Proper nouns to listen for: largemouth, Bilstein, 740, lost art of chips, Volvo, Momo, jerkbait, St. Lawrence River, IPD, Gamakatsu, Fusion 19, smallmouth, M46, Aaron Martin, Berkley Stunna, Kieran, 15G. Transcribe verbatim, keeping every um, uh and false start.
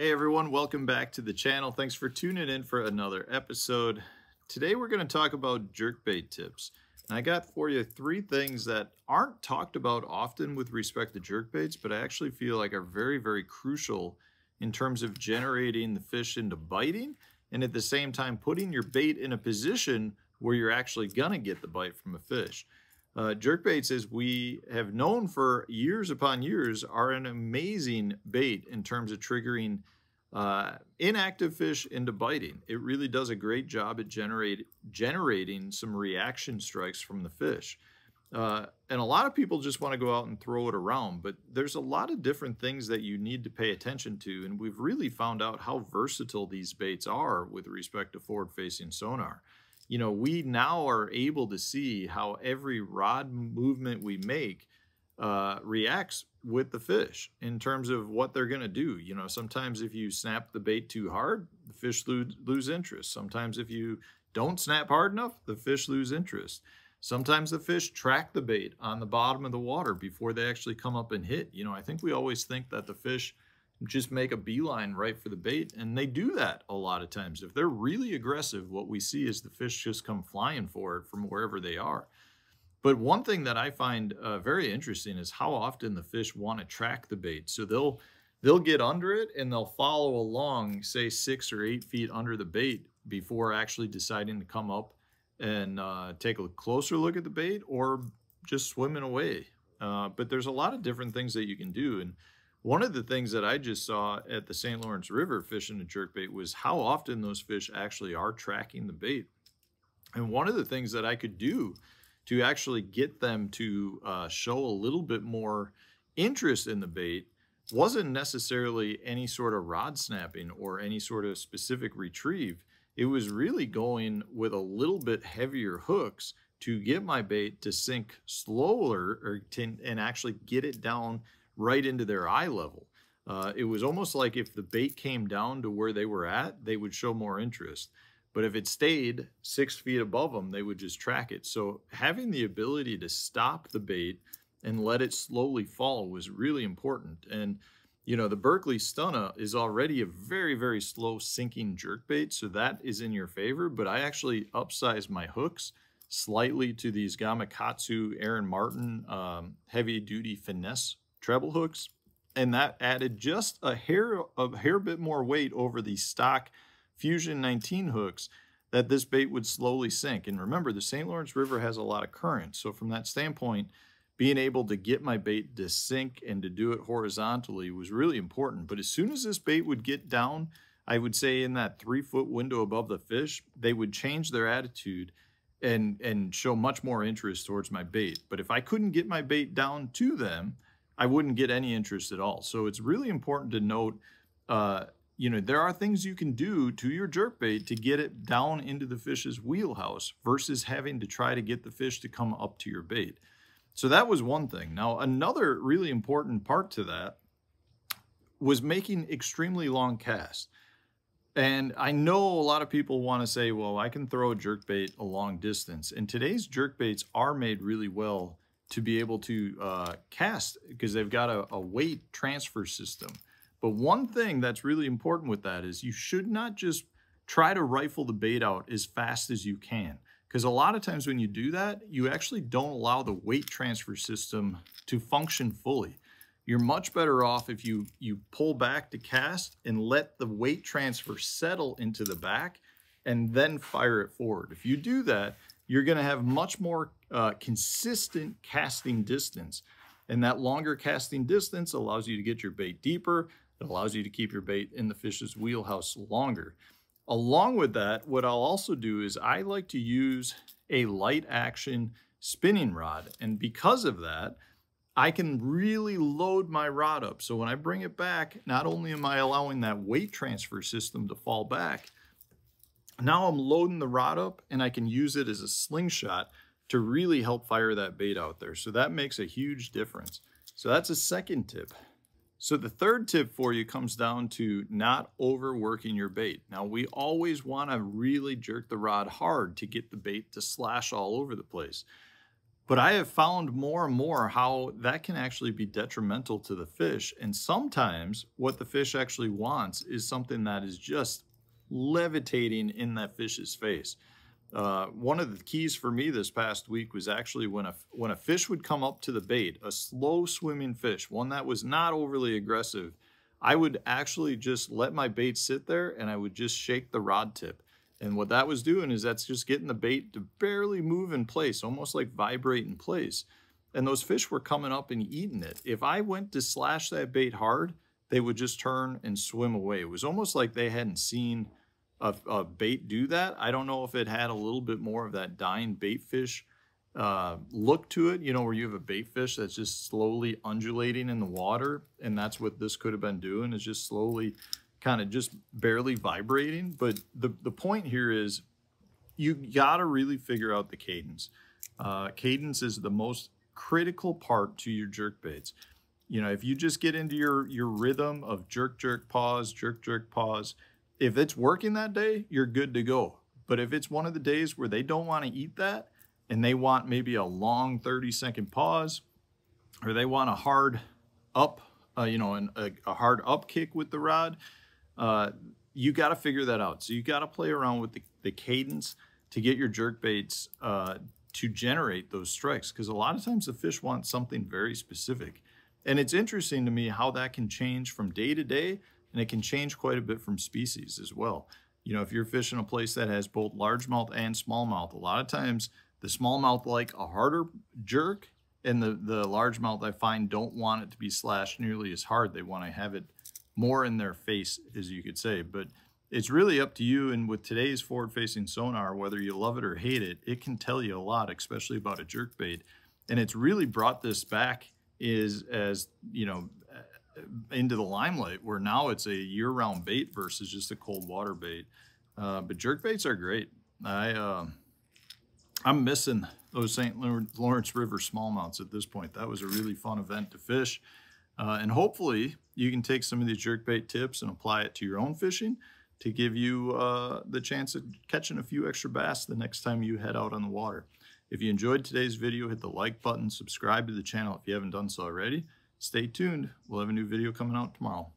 Hey everyone, welcome back to the channel. Thanks for tuning in for another episode. Today we're going to talk about jerkbait tips. And I got for you three things that aren't talked about often with respect to jerkbaits, but I actually feel like are very, very crucial in terms of generating the fish into biting and at the same time putting your bait in a position where you're actually going to get the bite from a fish. Uh, jerkbaits, as we have known for years upon years, are an amazing bait in terms of triggering uh, inactive fish into biting. It really does a great job at generate, generating some reaction strikes from the fish. Uh, and a lot of people just want to go out and throw it around, but there's a lot of different things that you need to pay attention to, and we've really found out how versatile these baits are with respect to forward-facing sonar. You know, we now are able to see how every rod movement we make uh, reacts with the fish in terms of what they're going to do. You know, sometimes if you snap the bait too hard, the fish lose, lose interest. Sometimes if you don't snap hard enough, the fish lose interest. Sometimes the fish track the bait on the bottom of the water before they actually come up and hit. You know, I think we always think that the fish just make a beeline right for the bait, and they do that a lot of times. If they're really aggressive, what we see is the fish just come flying for it from wherever they are. But one thing that I find uh, very interesting is how often the fish want to track the bait. So they'll they'll get under it and they'll follow along, say six or eight feet under the bait before actually deciding to come up and uh, take a closer look at the bait or just swimming away. Uh, but there's a lot of different things that you can do. And one of the things that I just saw at the Saint Lawrence River fishing a jerkbait was how often those fish actually are tracking the bait. And one of the things that I could do to actually get them to uh, show a little bit more interest in the bait wasn't necessarily any sort of rod snapping or any sort of specific retrieve. It was really going with a little bit heavier hooks to get my bait to sink slower or to, and actually get it down right into their eye level. Uh, it was almost like if the bait came down to where they were at, they would show more interest. But if it stayed six feet above them, they would just track it. So having the ability to stop the bait and let it slowly fall was really important. And, you know, the Berkley Stunna is already a very, very slow sinking jerkbait, so that is in your favor. But I actually upsized my hooks slightly to these Gamakatsu Aaron Martin um, heavy-duty finesse treble hooks, and that added just a hair a hair bit more weight over the stock Fusion nineteen hooks that this bait would slowly sink. And remember, the Saint Lawrence River has a lot of current, so from that standpoint, being able to get my bait to sink and to do it horizontally was really important. But as soon as this bait would get down, I would say in that three foot window above the fish, they would change their attitude and and show much more interest towards my bait. But if I couldn't get my bait down to them, I wouldn't get any interest at all. So it's really important to note, uh, you know, there are things you can do to your jerkbait to get it down into the fish's wheelhouse versus having to try to get the fish to come up to your bait. So that was one thing. Now, another really important part to that was making extremely long casts. And I know a lot of people want to say, well, I can throw a jerkbait a long distance. And today's jerkbaits are made really well to be able to uh, cast because they've got a, a weight transfer system. But one thing that's really important with that is you should not just try to rifle the bait out as fast as you can, because a lot of times when you do that, you actually don't allow the weight transfer system to function fully. You're much better off if you, you pull back to cast and let the weight transfer settle into the back and then fire it forward. If you do that, you're going to have much more uh, consistent casting distance. And that longer casting distance allows you to get your bait deeper. It allows you to keep your bait in the fish's wheelhouse longer. Along with that, what I'll also do is I like to use a light action spinning rod. And because of that, I can really load my rod up. So when I bring it back, not only am I allowing that weight transfer system to fall back, now I'm loading the rod up and I can use it as a slingshot to really help fire that bait out there. So that makes a huge difference. So that's a second tip. So the third tip for you comes down to not overworking your bait. Now we always want to really jerk the rod hard to get the bait to slash all over the place. But I have found more and more how that can actually be detrimental to the fish. And sometimes what the fish actually wants is something that is just levitating in that fish's face. Uh, one of the keys for me this past week was actually when a, when a fish would come up to the bait, a slow swimming fish, one that was not overly aggressive, I would actually just let my bait sit there and I would just shake the rod tip. And what that was doing is that's just getting the bait to barely move in place, almost like vibrate in place. And those fish were coming up and eating it. If I went to slash that bait hard, they would just turn and swim away. It was almost like they hadn't seen a, a bait do that. I don't know if it had a little bit more of that dying bait fish uh, look to it, you know, where you have a bait fish that's just slowly undulating in the water. And that's what this could have been doing, is just slowly kind of just barely vibrating. But the, the point here is you got to really figure out the cadence. Uh, cadence is the most critical part to your jerk baits. You know, if you just get into your, your rhythm of jerk, jerk, pause, jerk, jerk, pause, if it's working that day, you're good to go. But if it's one of the days where they don't want to eat that and they want maybe a long thirty second pause, or they want a hard up, uh, you know, an, a, a hard up kick with the rod, Uh, you got to figure that out. So you got to play around with the, the cadence to get your jerkbaits uh, to generate those strikes, because a lot of times the fish want something very specific. And it's interesting to me how that can change from day to day, and it can change quite a bit from species as well. You know, if you're fishing a place that has both largemouth and smallmouth, a lot of times the smallmouth like a harder jerk, and the, the largemouth I find don't want it to be slashed nearly as hard. They want to have it more in their face, as you could say. But it's really up to you, and with today's forward-facing sonar, whether you love it or hate it, it can tell you a lot, especially about a jerkbait. And it's really brought this back is as, you know, into the limelight, where now it's a year-round bait versus just a cold water bait. Uh, but jerkbaits are great. I, uh, I'm missing those Saint Lawrence River smallmouths at this point. That was a really fun event to fish. Uh, and hopefully you can take some of these jerkbait tips and apply it to your own fishing to give you uh, the chance of catching a few extra bass the next time you head out on the water. If you enjoyed today's video, hit the like button, subscribe to the channel if you haven't done so already. Stay tuned. We'll have a new video coming out tomorrow.